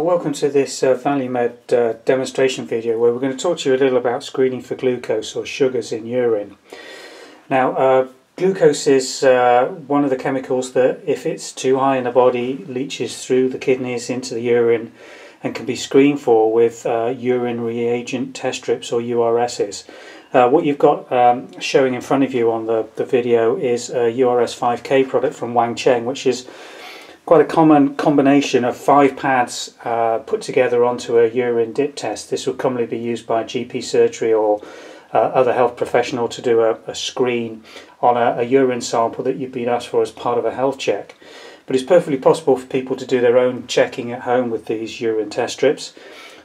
Welcome to this Valuemed demonstration video where we're going to talk to you a little about screening for glucose or sugars in urine. Now glucose is one of the chemicals that, if it's too high in the body, leaches through the kidneys into the urine and can be screened for with urine reagent test strips or URSs. What you've got showing in front of you on the video is a URS 5K product from Wang Cheng, which is quite a common combination of 5 pads put together onto a urine dip test. This will commonly be used by GP surgery or other health professional to do a screen on a urine sample that you've been asked for as part of a health check. But it's perfectly possible for people to do their own checking at home with these urine test strips.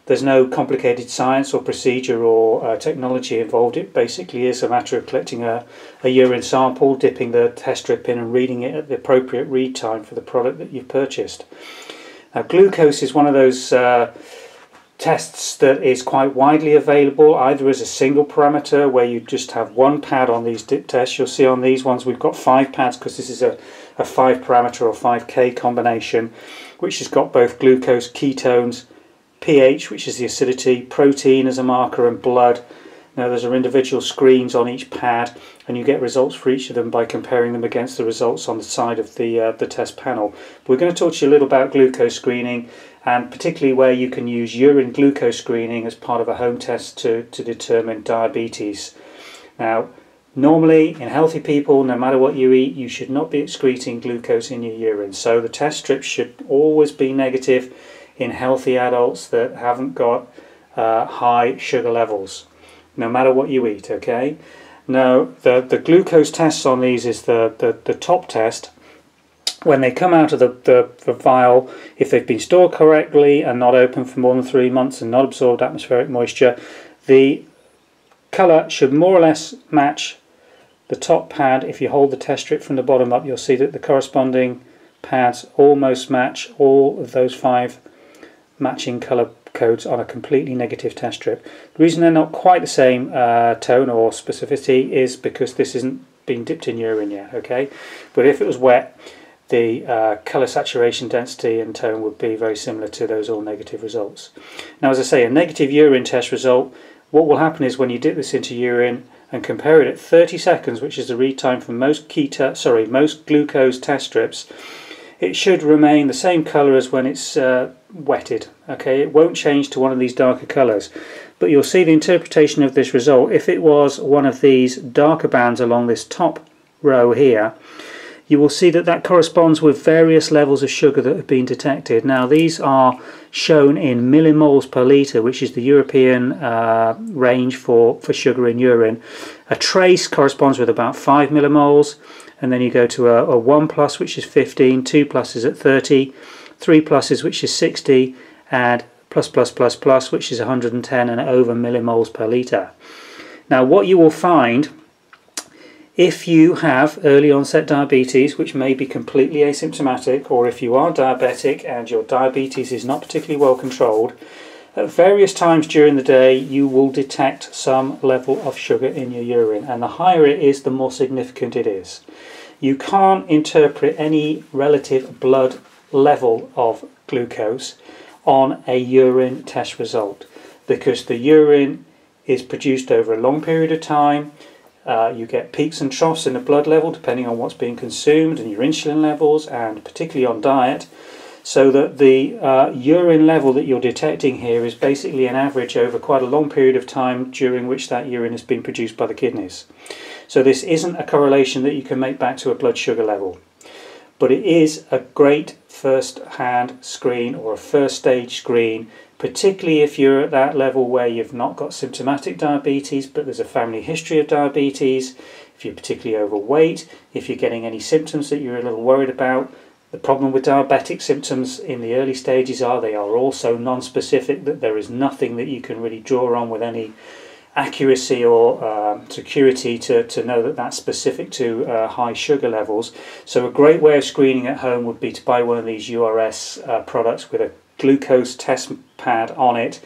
There's no complicated science or procedure or technology involved. It basically is a matter of collecting a urine sample, dipping the test strip in and reading it at the appropriate read time for the product that you've purchased. Now, glucose is one of those tests that is quite widely available, either as a single parameter where you just have one pad on these dip tests. You'll see on these ones we've got 5 pads because this is a 5 parameter or 5K combination, which has got both glucose, ketones, pH, which is the acidity, protein as a marker, and blood. Now those are individual screens on each pad, and you get results for each of them by comparing them against the results on the side of the test panel. But we're going to talk to you a little about glucose screening, and particularly where you can use urine glucose screening as part of a home test to determine diabetes. Now, normally in healthy people, no matter what you eat, you should not be excreting glucose in your urine. So the test strips should always be negative in healthy adults that haven't got high sugar levels, no matter what you eat, okay? Now, the glucose tests on these is the top test. When they come out of the vial, if they've been stored correctly and not open for more than 3 months and not absorbed atmospheric moisture, the colour should more or less match the top pad. If you hold the test strip from the bottom up, you'll see that the corresponding pads almost match all of those 5 matching colour codes on a completely negative test strip. The reason they're not quite the same tone or specificity is because this isn't been dipped in urine yet, okay? But if it was wet, the colour saturation, density and tone would be very similar to those all negative results. Now, as I say, a negative urine test result, what will happen is when you dip this into urine and compare it at 30 seconds, which is the read time for most glucose test strips, it should remain the same colour as when it's wetted, okay? It won't change to one of these darker colours. But you'll see the interpretation of this result. If it was one of these darker bands along this top row here, you will see that that corresponds with various levels of sugar that have been detected. Now, these are shown in millimoles per litre, which is the European range for sugar in urine. A trace corresponds with about 5 millimoles, and then you go to a 1 plus, which is 15, 2 plus is at 30, 3 pluses, which is 60, and plus plus plus plus, which is 110 and over millimoles per litre. Now, what you will find if you have early onset diabetes, which may be completely asymptomatic, or if you are diabetic and your diabetes is not particularly well controlled, at various times during the day you will detect some level of sugar in your urine, and the higher it is, the more significant it is. You can't interpret any relative blood level of glucose on a urine test result because the urine is produced over a long period of time. You get peaks and troughs in the blood level depending on what's being consumed and your insulin levels, and particularly on diet, so that the urine level that you're detecting here is basically an average over quite a long period of time during which that urine has been produced by the kidneys. So this isn't a correlation that you can make back to a blood sugar level, but it is a great first-hand screen or a first-stage screen, particularly if you're at that level where you've not got symptomatic diabetes but there's a family history of diabetes, if you're particularly overweight, if you're getting any symptoms that you're a little worried about. The problem with diabetic symptoms in the early stages are they are also non-specific, that there is nothing that you can really draw on with any accuracy or security to know that that's specific to high sugar levels. So a great way of screening at home would be to buy one of these URS products with a glucose test pad on it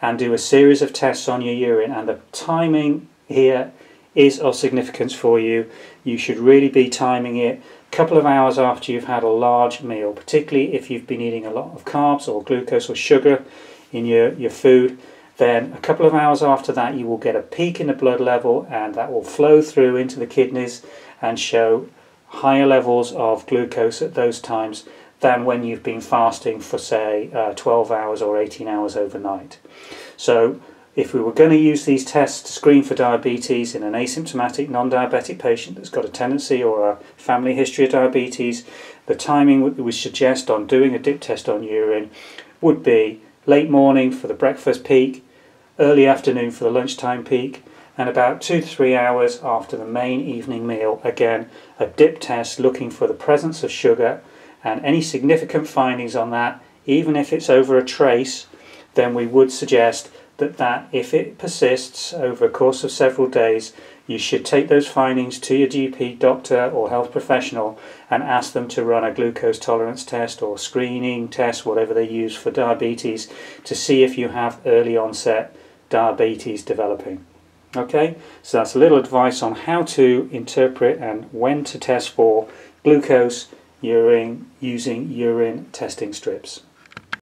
and do a series of tests on your urine, and the timing here is of significance for you. You should really be timing it couple of hours after you've had a large meal, particularly if you've been eating a lot of carbs or glucose or sugar in your food, then a couple of hours after that you will get a peak in the blood level, and that will flow through into the kidneys and show higher levels of glucose at those times than when you've been fasting for, say, 12 hours or 18 hours overnight. So if we were going to use these tests to screen for diabetes in an asymptomatic non-diabetic patient that's got a tendency or a family history of diabetes, the timing we suggest on doing a dip test on urine would be late morning for the breakfast peak, early afternoon for the lunchtime peak, and about 2 to 3 hours after the main evening meal. Again, a dip test looking for the presence of sugar, and any significant findings on that, even if it's over a trace, then we would suggest that if it persists over a course of several days, you should take those findings to your GP, doctor or health professional, and ask them to run a glucose tolerance test or screening test, whatever they use for diabetes, to see if you have early onset diabetes developing. Okay, so that's a little advice on how to interpret and when to test for glucose using urine testing strips.